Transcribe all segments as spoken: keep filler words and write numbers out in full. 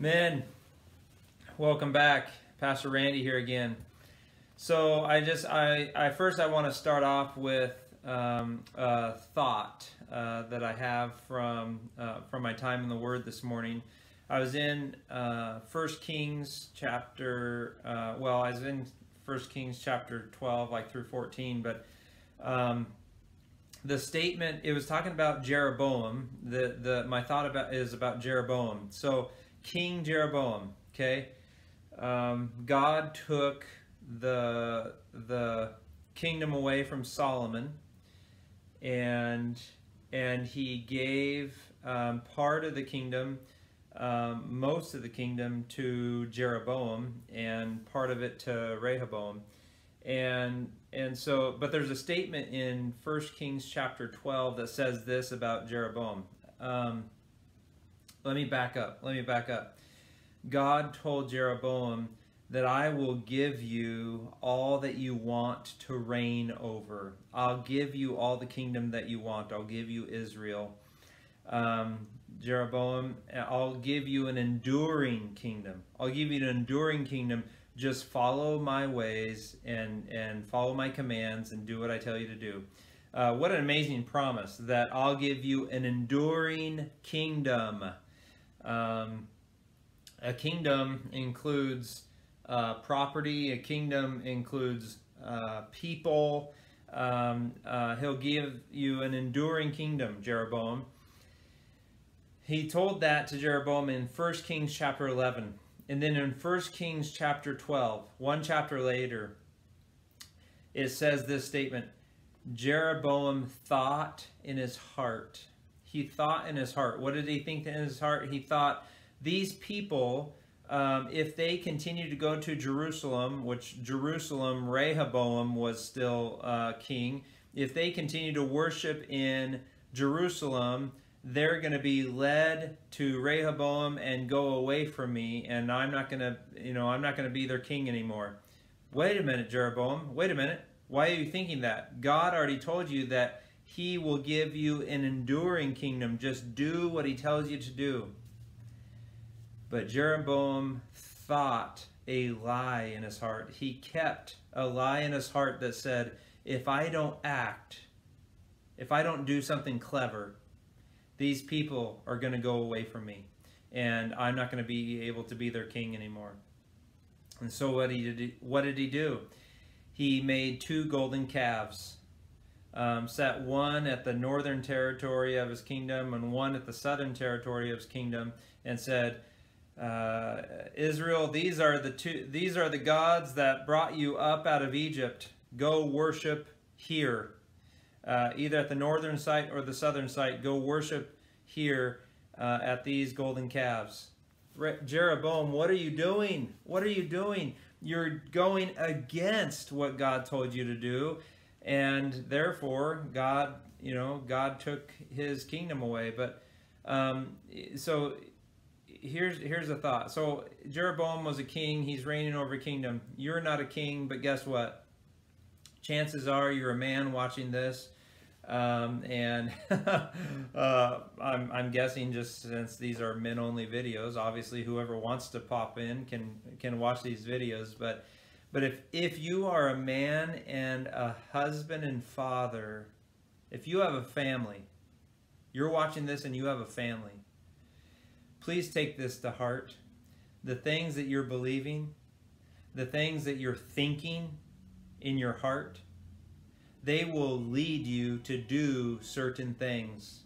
Men, welcome back. Pastor Randy here again. So I just, I, I first I want to start off with um, a thought uh, that I have from uh, from my time in the Word this morning. I was in uh, First Kings chapter, uh, well, I was in First Kings chapter twelve, like through fourteen, but um, the statement, it was talking about Jeroboam. The, the, my thought about is about Jeroboam. So King Jeroboam, okay, um, God took the the kingdom away from Solomon, and and he gave um, part of the kingdom, um, most of the kingdom to Jeroboam, and part of it to Rehoboam, and and so. But there's a statement in First Kings chapter twelve that says this about Jeroboam. Um, Let me back up. Let me back up. God told Jeroboam that I will give you all that you want to reign over. I'll give you all the kingdom that you want. I'll give you Israel. Um, Jeroboam, I'll give you an enduring kingdom. I'll give you an enduring kingdom. Just follow my ways and, and follow my commands and do what I tell you to do. Uh, what an amazing promise, that I'll give you an enduring kingdom. Um, a kingdom includes uh, property. A kingdom includes uh, people. Um, uh, he'll give you an enduring kingdom, Jeroboam. He told that to Jeroboam in First Kings chapter eleven. And then in First Kings chapter twelve, one chapter later, it says this statement. Jeroboam thought in his heart. He thought in his heart. What did he think in his heart? He thought, these people, um, if they continue to go to Jerusalem, which Jerusalem, Rehoboam was still uh, king, if they continue to worship in Jerusalem, they're going to be led to Rehoboam and go away from me, and I'm not going to, you know, I'm not going to be their king anymore. Wait a minute, Jeroboam. Wait a minute. Why are you thinking that? God already told you that he will give you an enduring kingdom. Just do what he tells you to do. But Jeroboam thought a lie in his heart. He kept a lie in his heart that said, if I don't act, if I don't do something clever, these people are going to go away from me, and I'm not going to be able to be their king anymore. And so what did he, what did he do? He made two golden calves, um, set one at the northern territory of his kingdom and one at the southern territory of his kingdom, and said, uh, Israel, these are the two, these are the gods that brought you up out of Egypt. Go worship here, uh, either at the northern site or the southern site. Go worship here uh, at these golden calves. Jeroboam, what are you doing? What are you doing? You're going against what God told you to do, and therefore God, you know, God took his kingdom away. But um, so here's here's a thought. So Jeroboam was a king. He's reigning over a kingdom. You're not a king, but guess what? Chances are you're a man watching this, um, and uh, I'm I'm guessing, just since these are men-only videos, obviously whoever wants to pop in can can watch these videos. But but if if you are a man and a husband and father, if you have a family, you're watching this and you have a family, please take this to heart. The things that you're believing, the things that you're thinking in your heart, they will lead you to do certain things.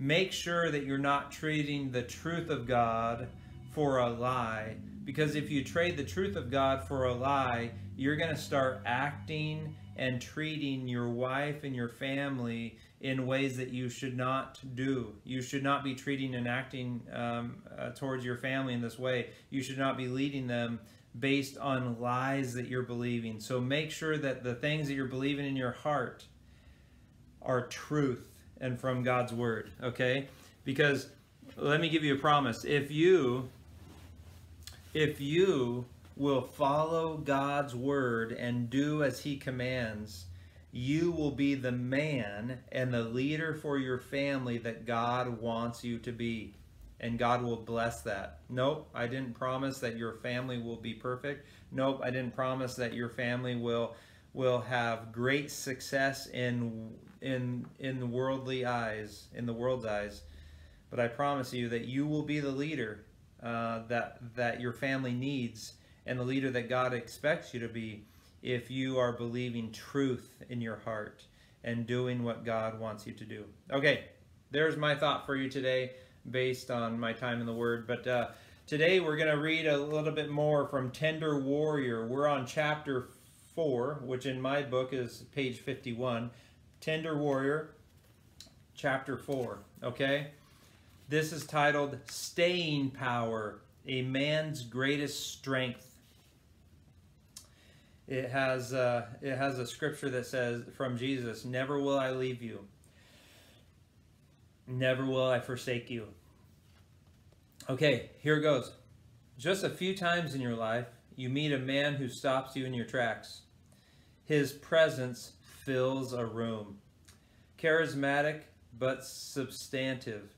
Make sure that you're not trading the truth of God for a lie, because if you trade the truth of God for a lie, you're going to start acting and treating your wife and your family in ways that you should not do. You should not be treating and acting um, uh, towards your family in this way. You should not be leading them based on lies that you're believing. So make sure that the things that you're believing in your heart are truth and from God's word, okay? Because let me give you a promise. If you, if you will follow God's word and do as he commands, you will be the man and the leader for your family that God wants you to be. and God will bless that. Nope, I didn't promise that your family will be perfect. Nope, I didn't promise that your family will will have great success in in in the worldly eyes, in the world's eyes. But I promise you that you will be the leader uh, that that your family needs, and the leader that God expects you to be, if you are believing truth in your heart and doing what God wants you to do. Okay, there's my thought for you today based on my time in the Word. But uh, today we're going to read a little bit more from Tender Warrior. We're on chapter four, which in my book is page fifty-one. Tender Warrior, chapter four, okay? This is titled, Staying Power, a Man's Greatest Strength. It has, uh, it has a scripture that says, from Jesus, never will I leave you. Never will I forsake you. Okay, here it goes. Just a few times in your life, you meet a man who stops you in your tracks. His presence fills a room. Charismatic, but substantive.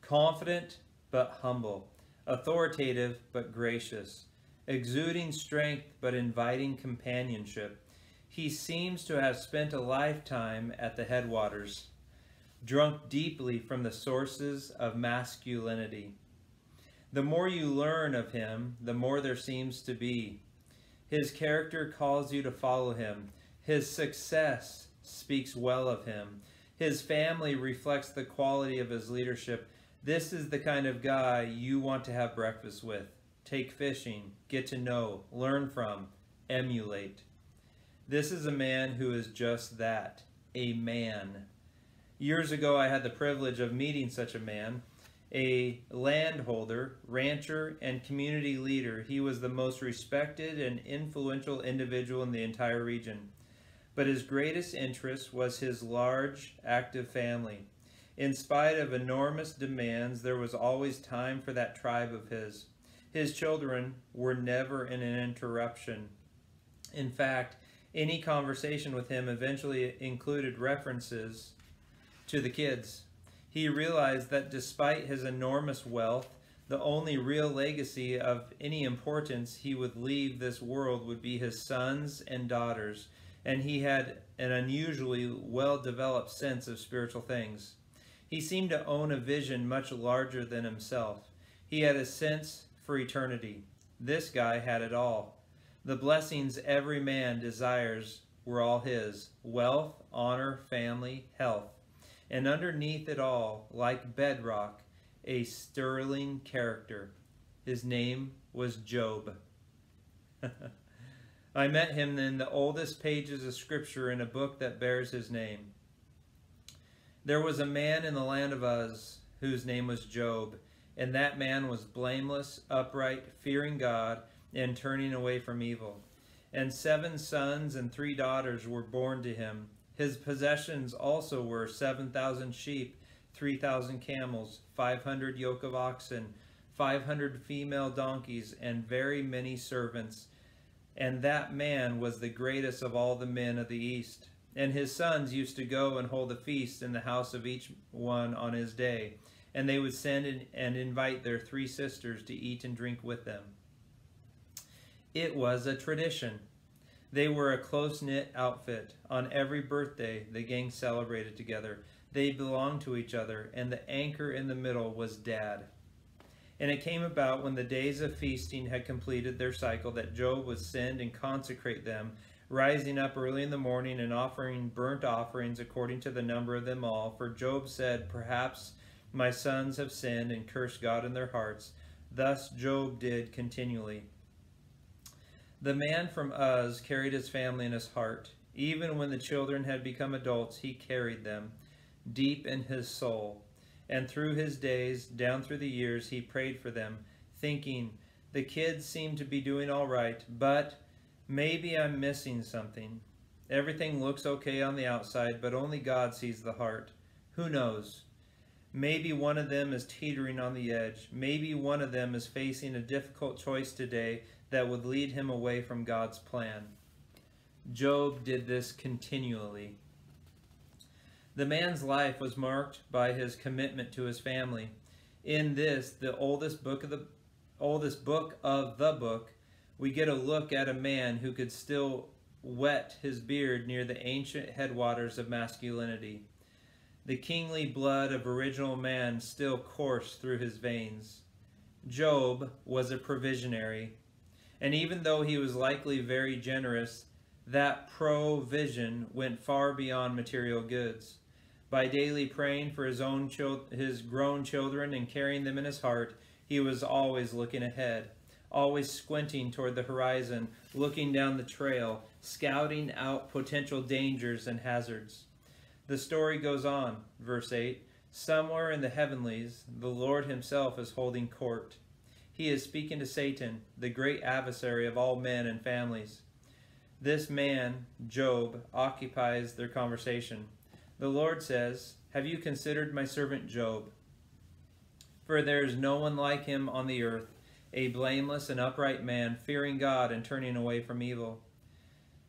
Confident, but humble. Authoritative, but gracious. Exuding strength but inviting companionship. He seems to have spent a lifetime at the headwaters, drunk deeply from the sources of masculinity. The more you learn of him, the more there seems to be. His character calls you to follow him. His success speaks well of him. His family reflects the quality of his leadership. This is the kind of guy you want to have breakfast with, take fishing, get to know, learn from, emulate. This is a man who is just that, a man. Years ago, I had the privilege of meeting such a man, a landholder, rancher, and community leader. He was the most respected and influential individual in the entire region. But his greatest interest was his large, active family. In spite of enormous demands, there was always time for that tribe of his. His children were never in an interruption. In fact, any conversation with him eventually included references to the kids. He realized that despite his enormous wealth, the only real legacy of any importance he would leave this world would be his sons and daughters, and he had an unusually well-developed sense of spiritual things. He seemed to own a vision much larger than himself. He had a sense for eternity. This guy had it all. The blessings every man desires were all his: wealth, honor, family, health, and underneath it all, like bedrock, a sterling character. His name was Job. I met him in the oldest pages of scripture in a book that bears his name. There was a man in the land of Uz whose name was Job. And that man was blameless, upright, fearing God, and turning away from evil. And seven sons and three daughters were born to him. His possessions also were seven thousand sheep, three thousand camels, five hundred yoke of oxen, five hundred female donkeys, and very many servants. And that man was the greatest of all the men of the East. And his sons used to go and hold a feast in the house of each one on his day. And they would send and invite their three sisters to eat and drink with them. It was a tradition. They were a close-knit outfit. On every birthday, the gang celebrated together. They belonged to each other, and the anchor in the middle was Dad. And it came about when the days of feasting had completed their cycle that Job would send and consecrate them, rising up early in the morning and offering burnt offerings according to the number of them all. For Job said, "Perhaps my sons have sinned and cursed God in their hearts." Thus Job did continually. The man from Uz carried his family in his heart. Even when the children had become adults, he carried them deep in his soul. And through his days, down through the years, he prayed for them, thinking, "The kids seem to be doing all right, but maybe I'm missing something. Everything looks okay on the outside, but only God sees the heart. Who knows? Maybe one of them is teetering on the edge. Maybe one of them is facing a difficult choice today that would lead him away from God's plan." Job did this continually. The man's life was marked by his commitment to his family. in this, the oldest book of the oldest book of the book, we get a look at a man who could still wet his beard near the ancient headwaters of masculinity. The kingly blood of original man still coursed through his veins. Job was a provisionary, and even though he was likely very generous, that provision went far beyond material goods. By daily praying for his own child, his grown children, and carrying them in his heart, he was always looking ahead, always squinting toward the horizon, looking down the trail, scouting out potential dangers and hazards. The story goes on, verse eight, somewhere in the heavenlies, the Lord himself is holding court. He is speaking to Satan, the great adversary of all men and families. This man, Job, occupies their conversation. The Lord says, "Have you considered my servant Job? For there is no one like him on the earth, a blameless and upright man, fearing God and turning away from evil."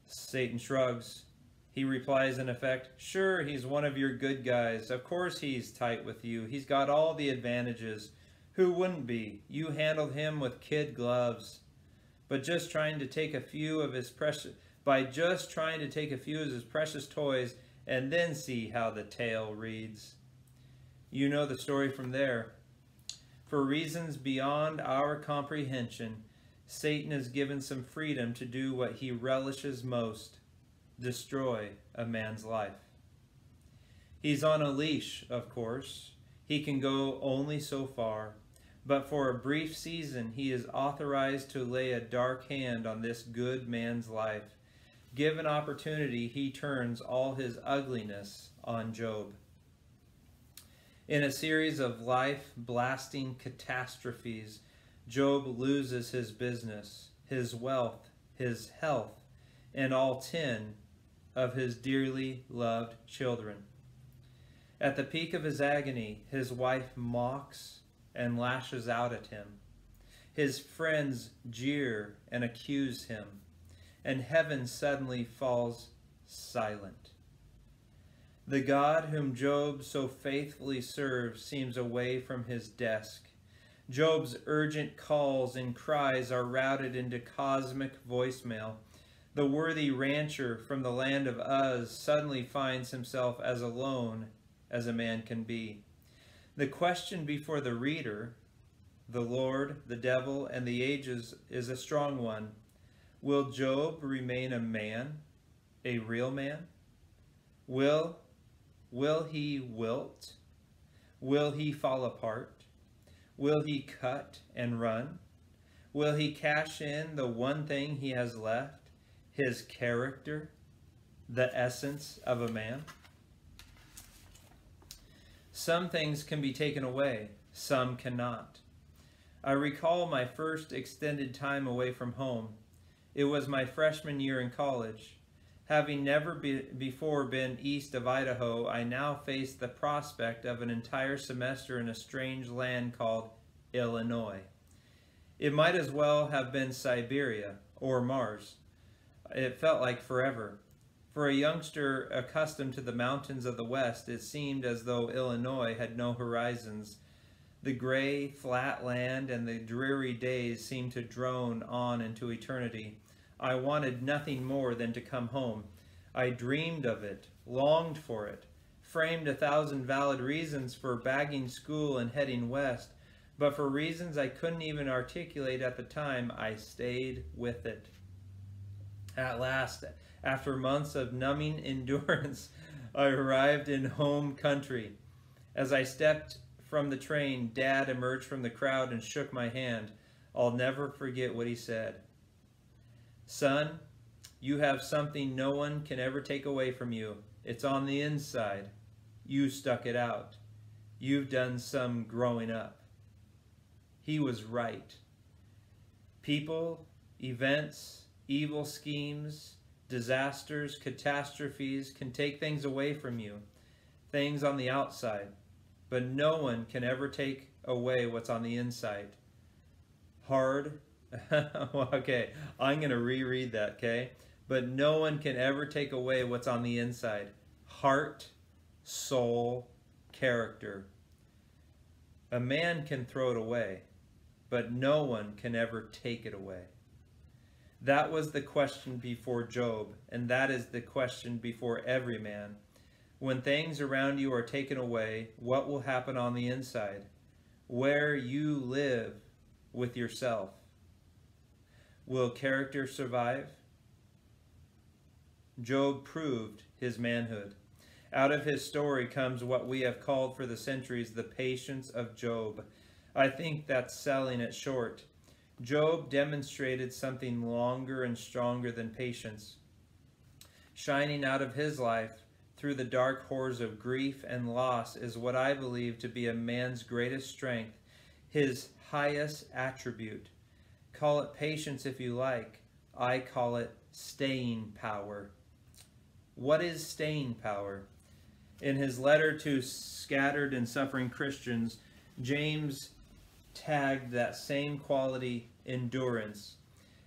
Satan shrugs. He replies in effect, "Sure, he's one of your good guys. Of course he's tight with you. He's got all the advantages. Who wouldn't be? You handled him with kid gloves. But just trying to take a few of his precious by just trying to take a few of his precious toys, and then see how the tale reads." You know the story from there. For reasons beyond our comprehension, Satan is given some freedom to do what he relishes most, destroy a man's life. He's on a leash, of course. He can go only so far, but for a brief season, he is authorized to lay a dark hand on this good man's life. Given opportunity, he turns all his ugliness on Job. In a series of life-blasting catastrophes, Job loses his business, his wealth, his health, and all ten of his dearly loved children. At the peak of his agony, his wife mocks and lashes out at him. His friends jeer and accuse him, and heaven suddenly falls silent. The God whom Job so faithfully serves seems away from his desk. Job's urgent calls and cries are routed into cosmic voicemail. The worthy rancher from the land of Uz suddenly finds himself as alone as a man can be. The question before the reader, the Lord, the devil, and the ages, is a strong one. Will Job remain a man, a real man? Will Will he wilt? Will he fall apart? Will he cut and run? Will he cash in the one thing he has left, his character, the essence of a man? Some things can be taken away, some cannot. I recall my first extended time away from home. It was my freshman year in college. Having never be before been east of Idaho, I now faced the prospect of an entire semester in a strange land called Illinois. It might as well have been Siberia or Mars. It felt like forever. For a youngster accustomed to the mountains of the West, it seemed as though Illinois had no horizons. The gray, flat land and the dreary days seemed to drone on into eternity. I wanted nothing more than to come home. I dreamed of it, longed for it, framed a thousand valid reasons for bagging school and heading west, but for reasons I couldn't even articulate at the time, I stayed with it. At last, after months of numbing endurance, I arrived in home country. As I stepped from the train, Dad emerged from the crowd and shook my hand. I'll never forget what he said. "Son, you have something no one can ever take away from you. It's on the inside. You stuck it out. You've done some growing up." He was right. People, events, evil schemes, disasters, catastrophes can take things away from you, things on the outside, but no one can ever take away what's on the inside. Hard. Okay, I'm going to reread that, okay? But no one can ever take away what's on the inside. Heart, soul, character. A man can throw it away, but no one can ever take it away. That was the question before Job, and that is the question before every man. When things around you are taken away, what will happen on the inside? Where you live with yourself? Will character survive? Job proved his manhood. Out of his story comes what we have called for the centuries the patience of Job. I think that's selling it short. Job demonstrated something longer and stronger than patience, shining out of his life through the dark horrors of grief and loss is what I believe to be a man's greatest strength, his highest attribute. Call it patience if you like. I call it staying power. What is staying power? In his letter to scattered and suffering Christians, James tagged that same quality endurance.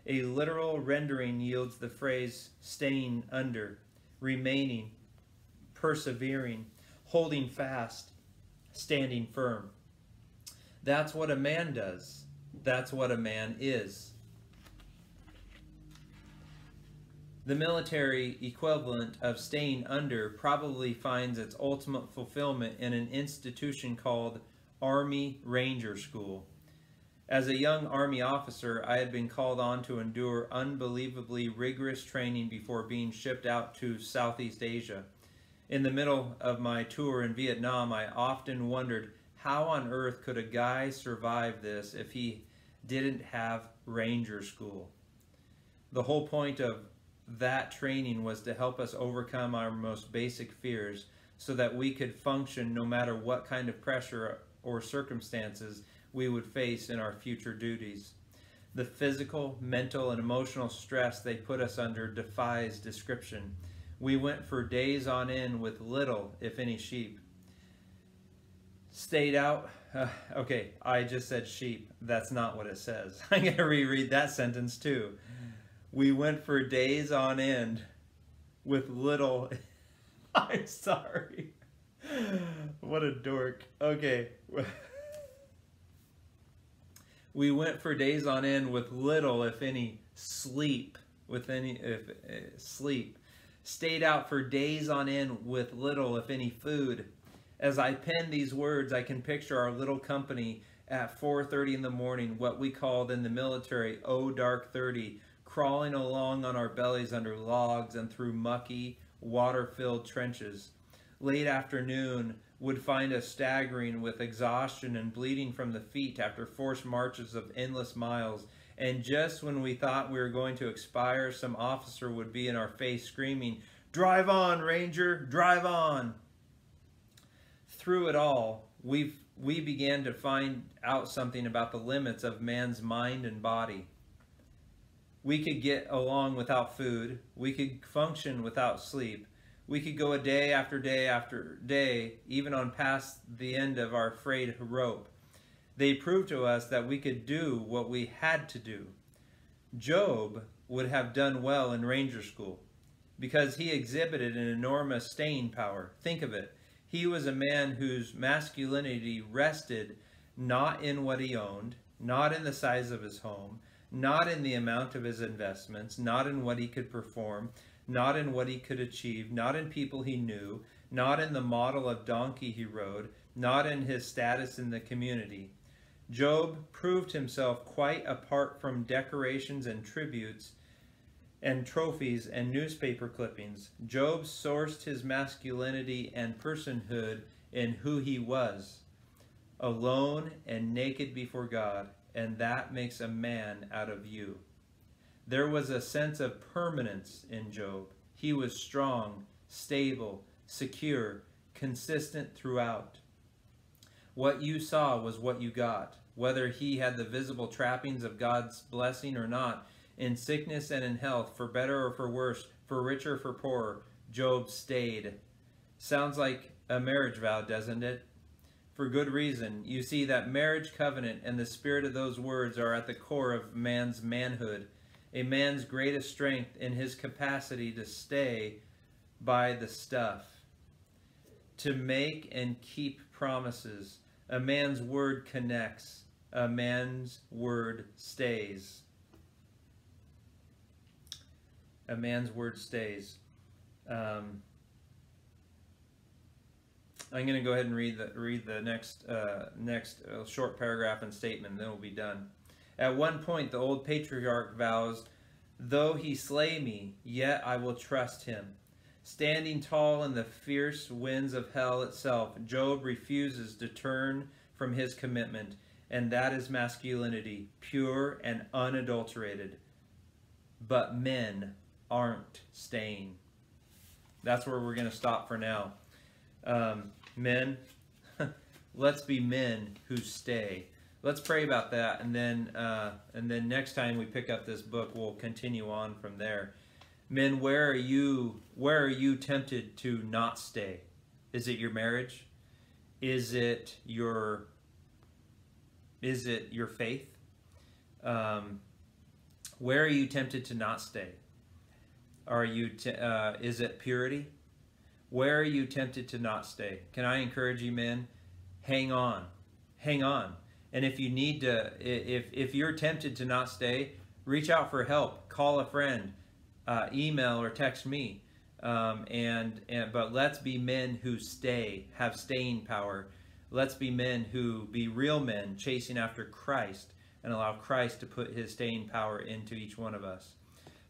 A literal rendering yields the phrase staying under, remaining, persevering, holding fast, standing firm. That's what a man does. That's what a man is. The military equivalent of staying under probably finds its ultimate fulfillment in an institution called Army Ranger School. As a young Army officer, I had been called on to endure unbelievably rigorous training before being shipped out to Southeast Asia. In the middle of my tour in Vietnam, I often wondered how on earth could a guy survive this if he didn't have Ranger School. The whole point of that training was to help us overcome our most basic fears so that we could function no matter what kind of pressure or circumstances we would face in our future duties. The physical, mental, and emotional stress they put us under defies description. We went for days on end with little, if any, sheep. Stayed out, uh, okay, I just said sheep. That's not what it says. I'm gonna reread that sentence too. We went for days on end with little, I'm sorry. What a dork. Okay. We went for days on end with little, if any, sleep. With any, if uh, sleep. Stayed out for days on end with little, if any, food. As I pen these words, I can picture our little company at four thirty in the morning, what we called in the military, "Oh, dark thirty," crawling along on our bellies under logs and through mucky, water-filled trenches. Late afternoon would find us staggering with exhaustion and bleeding from the feet after forced marches of endless miles, and just when we thought we were going to expire, some officer would be in our face screaming, "Drive on, Ranger, drive on!" Through it all, we we began to find out something about the limits of man's mind and body. We could get along without food, we could function without sleep, we could go a day after day after day, even on past the end of our frayed rope. They proved to us that we could do what we had to do. Job would have done well in Ranger School because he exhibited an enormous staying power. Think of it. He was a man whose masculinity rested not in what he owned, not in the size of his home, not in the amount of his investments, not in what he could perform, not in what he could achieve, not in people he knew, not in the model of donkey he rode, not in his status in the community. Job proved himself quite apart from decorations and tributes and trophies and newspaper clippings. Job sourced his masculinity and personhood in who he was, alone and naked before God, and that makes a man out of you. There was a sense of permanence in Job. He was strong, stable, secure, consistent throughout. What you saw was what you got. Whether he had the visible trappings of God's blessing or not, in sickness and in health, for better or for worse, for richer or for poorer, Job stayed. Sounds like a marriage vow, doesn't it? For good reason. You see, that marriage covenant and the spirit of those words are at the core of man's manhood. A man's greatest strength in his capacity to stay by the stuff, to make and keep promises, A man's word connects. A man's word stays. A man's word stays. Um, I'm going to go ahead and read the read the next uh, next uh, short paragraph and statement, and then we'll be done. At one point, the old patriarch vows, "Though he slay me, yet I will trust him." Standing tall in the fierce winds of hell itself, Job refuses to turn from his commitment, and that is masculinity, pure and unadulterated. But men aren't staying. That's where we're going to stop for now. Um, men, let's be men who stay. Let's pray about that, and then uh, and then next time we pick up this book, we'll continue on from there. Men, where are you? Where are you tempted to not stay? Is it your marriage? Is it your? Is it your faith? Um, where are you tempted to not stay? Are you? T uh, is it purity? Where are you tempted to not stay? Can I encourage you, men? Hang on, hang on. And if you need to, if, if you're tempted to not stay, reach out for help, call a friend, uh, email or text me. Um, and, and, but let's be men who stay, have staying power. Let's be men who be real men chasing after Christ and allow Christ to put his staying power into each one of us.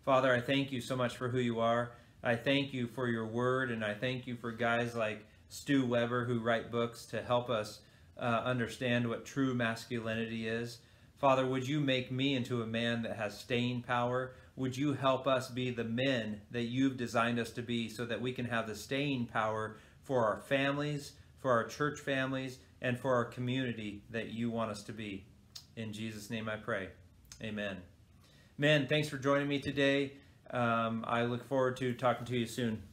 Father, I thank you so much for who you are. I thank you for your word, and I thank you for guys like Stu Weber who write books to help us Uh, understand what true masculinity is. Father, would you make me into a man that has staying power? Would you help us be the men that you've designed us to be so that we can have the staying power for our families, for our church families, and for our community that you want us to be. In Jesus' name I pray. Amen. Men, thanks for joining me today. Um, I look forward to talking to you soon.